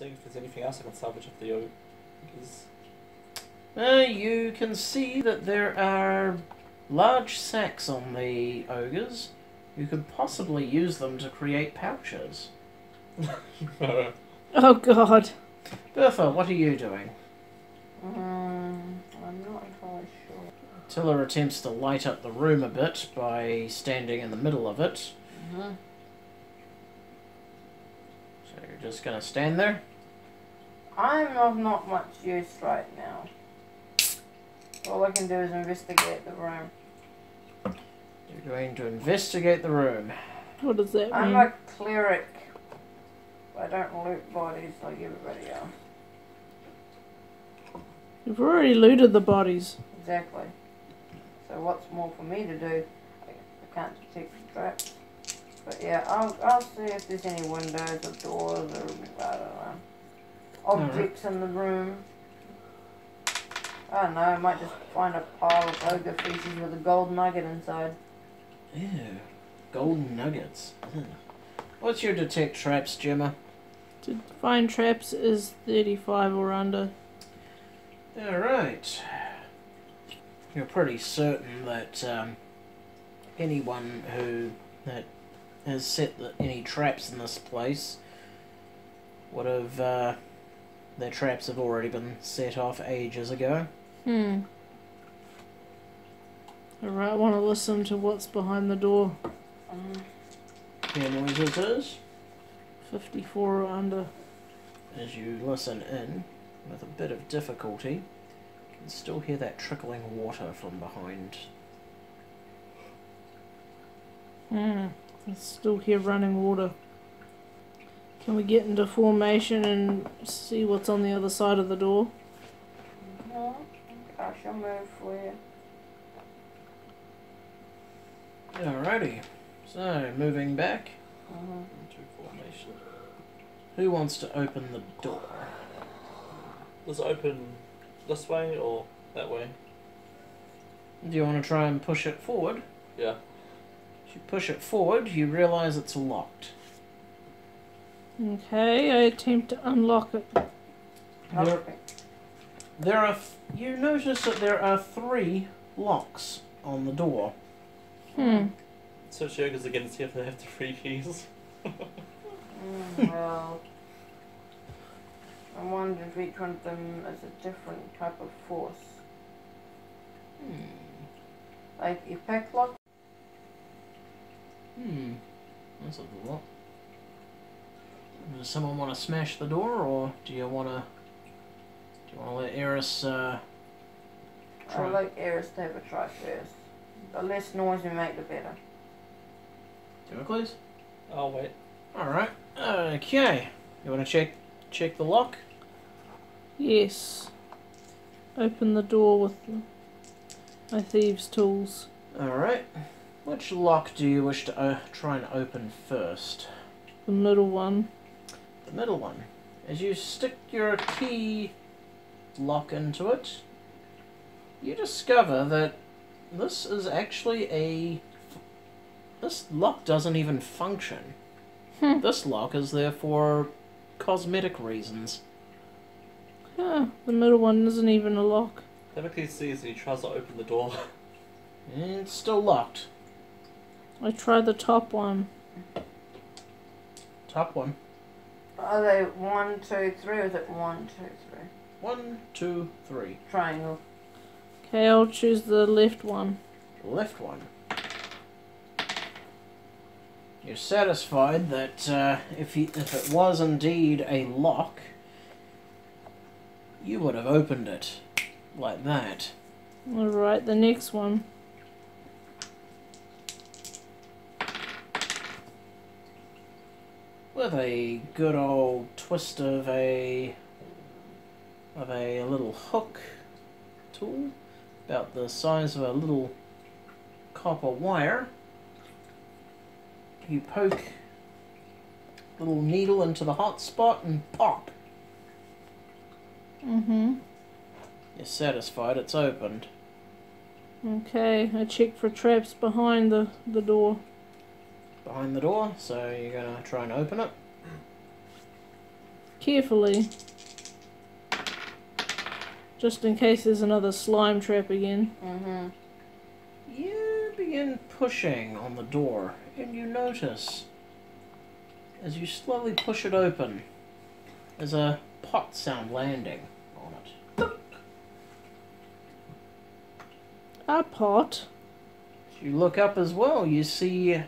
seeing if there's anything else I can salvage of the ogres. You can see that there are large sacks on the ogres. You could possibly use them to create pouches. Oh God. Bertha, what are you doing? I'm not entirely sure. Tiller attempts to light up the room a bit by standing in the middle of it. Mm-hmm. So you're just going to stand there? I'm of not much use right now. All I can do is investigate the room. You're going to investigate the room. What does that mean? I'm a cleric. I don't loot bodies like everybody else. You've already looted the bodies. Exactly. So what's more for me to do? I can't detect traps. But yeah, I'll see if there's any windows or doors or I don't know. Objects in the room. I don't know, I might just find a pile of ogre feces with a gold nugget inside. Ew. Gold nuggets. Ew. What's your detect traps, Gemma? To find traps is 35 or under. Alright. You're pretty certain that anyone who has set any traps in this place would have... their traps have already been set off ages ago. Hmm. Alright, I want to listen to what's behind the door. How noisy it is? 54 or under. As you listen in, with a bit of difficulty, you can still hear that trickling water from behind. Hmm. I still hear running water. Can we get into formation and see what's on the other side of the door? No, I shall move for you. Alrighty, so moving back into formation. Who wants to open the door? Does it open this way or that way? Do you want to try and push it forward? Yeah. If you push it forward, you realise it's locked. Okay, I attempt to unlock it. You notice that there are 3 locks on the door. Hmm. So ogres are going to see if they have the free keys. Well, I wonder if each one of them is a different type of force. Hmm. Like your pack lock? Hmm. That's a lot. Does someone want to smash the door, or do you want to let Eris try? I'd like Eris to have a try first. The less noise you make, the better. Damocles? I'll wait. Alright. Okay. You want to check the lock? Yes. Open the door with my thieves' tools. Alright. Which lock do you wish to try and open first? The middle one. The middle one. As you stick your key lock into it, you discover that this is actually this lock doesn't even function. This lock is there for cosmetic reasons. Huh, the middle one isn't even a lock. Typically sees he tries to open the door. It's still locked. I tried the top one. Top one. Are they 1, 2, 3, or is it 1, 2, 3? 1, 2, 3. Triangle. Okay, I'll choose the left one. Left one. You're satisfied that if it was indeed a lock, you would have opened it like that. All right, the next one. With a good old twist of a little hook tool, about the size of a little copper wire, you poke a little needle into the hot spot and pop. Mm-hmm. You're satisfied it's opened. Okay, I check for traps behind the door. Behind the door, so you're going to try and open it. carefully, just in case there's another slime trap again. You begin pushing on the door, and you notice, as you slowly push it open, there's a pot sound landing on it. A pot? If you look up as well, you see it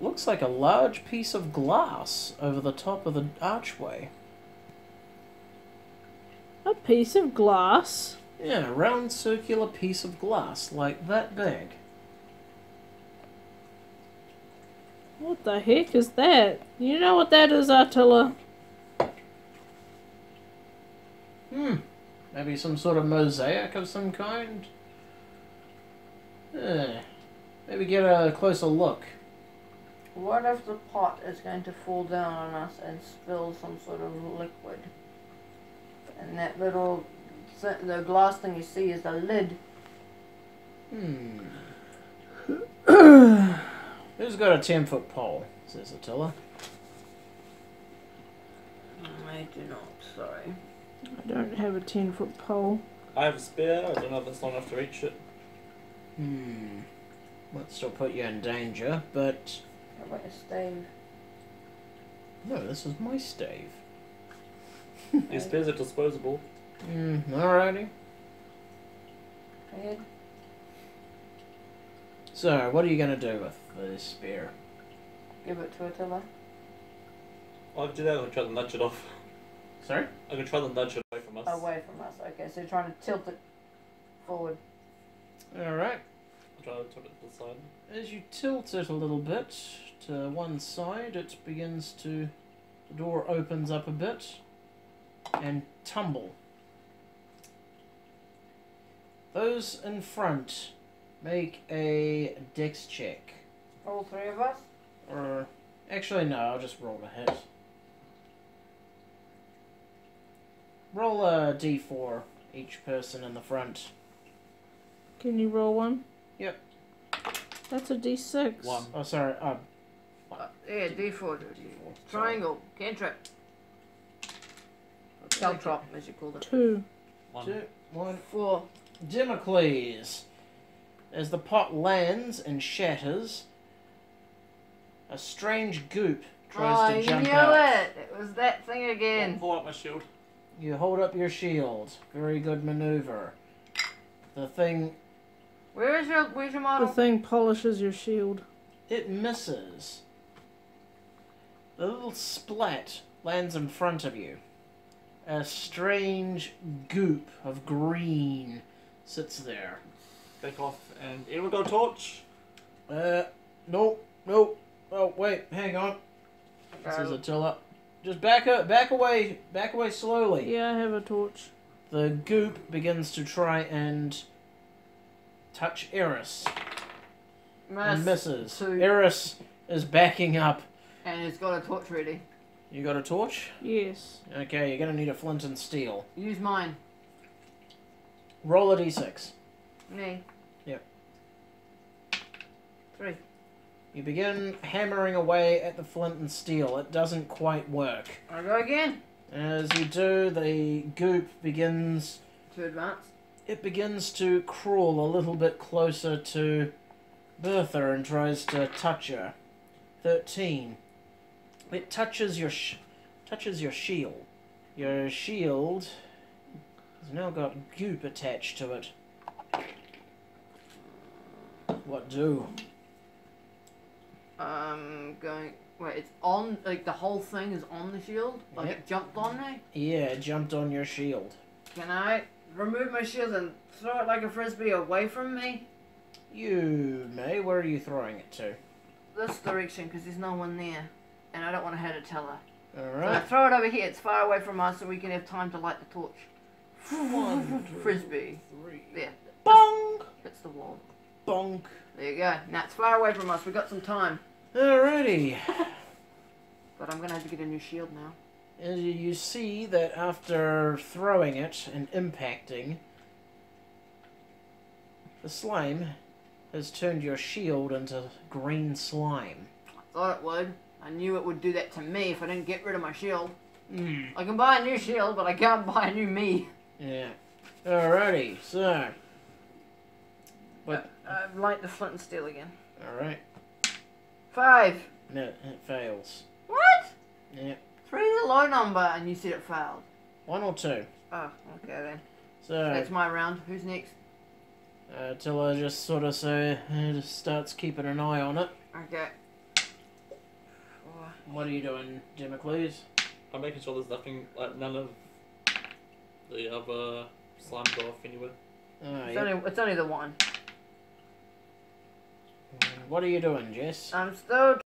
looks like a large piece of glass over the top of the archway. A piece of glass? Yeah, a round circular piece of glass, like that big. What the heck is that? You know what that is, Attila? Maybe some sort of mosaic of some kind? Maybe get a closer look. What if the pot is going to fall down on us and spill some sort of liquid? And that little... the glass thing you see is the lid. Who's got a 10-foot pole? Says Attila. I do not, sorry. I don't have a 10-foot pole. I have a spear, I don't know if it's long enough to reach it. Might still put you in danger, but... How about a stave? No, this is my stave. Your spears are disposable. Alrighty. Go ahead. So, what are you going to do with the spear? Give it to Attila. I'll do that, I'm going to try to nudge it off. Sorry? I'm going to try to nudge it away from us. Away from us, okay, so you're trying to tilt it forward. Alright. I'll try to tilt it to the side. As you tilt it a little bit to one side, it begins to... the door opens up a bit and tumble. Those in front make a dex check. All three of us? Or actually no, I'll just roll a hit. Roll a d4 each person in the front. Can you roll one? Yep. That's a d6. One. Oh sorry, yeah, d4. Triangle. Cantrip. Spell drop, as you call it. Two. One. Four. Damocles. As the pot lands and shatters, a strange goop tries to jump out. It was that thing again. I'll hold up my shield. You hold up your shield. Very good maneuver. The thing... Where's your model? The thing polishes your shield. It misses. The little splat lands in front of you. A strange goop of green sits there. Take off, and anyone got a torch? Nope. Oh, wait, hang on. This is Attila. Just back away slowly. Yeah, I have a torch. The goop begins to try and touch Eris. And misses. Eris is backing up. And it's got a torch ready. You got a torch? Yes. Okay, you're going to need a flint and steel. Use mine. Roll a d6. Me. Yep. 3. You begin hammering away at the flint and steel. It doesn't quite work. I go again. As you do, the goop begins... to advance? It begins to crawl a little bit closer to Bertha and tries to touch her. 13. It touches your shield. Your shield has now got goop attached to it. What do? Wait, it's on, like the whole thing is on the shield? Like it jumped on me? Yeah, it jumped on your shield. Can I remove my shield and throw it like a frisbee away from me? You may. Where are you throwing it to? This direction, because there's no one there. And I don't want to hurt Attila. Alright. So I throw it over here. It's far away from us so we can have time to light the torch. One, frisbee. Three. There. Bonk! Hits the wall. Bonk. There you go. Now it's far away from us. We've got some time. Alrighty. But I'm going to have to get a new shield now. And you see that after throwing it and impacting, the slime has turned your shield into green slime. I thought it would. I knew it would do that to me if I didn't get rid of my shield. I can buy a new shield, but I can't buy a new me. Yeah. Alrighty, so. What? I've light the flint and steel again. Alright. 5. No, it fails. What? Yeah. 3's a low number, and you said it failed. 1 or 2. Oh, okay then. So that's my round. Who's next? Attila just sort of just starts keeping an eye on it. Okay. What are you doing, Damocles? I'm making sure there's nothing, like none of the other slime go off anywhere. Oh, it's only the one. What are you doing, Jess? I'm still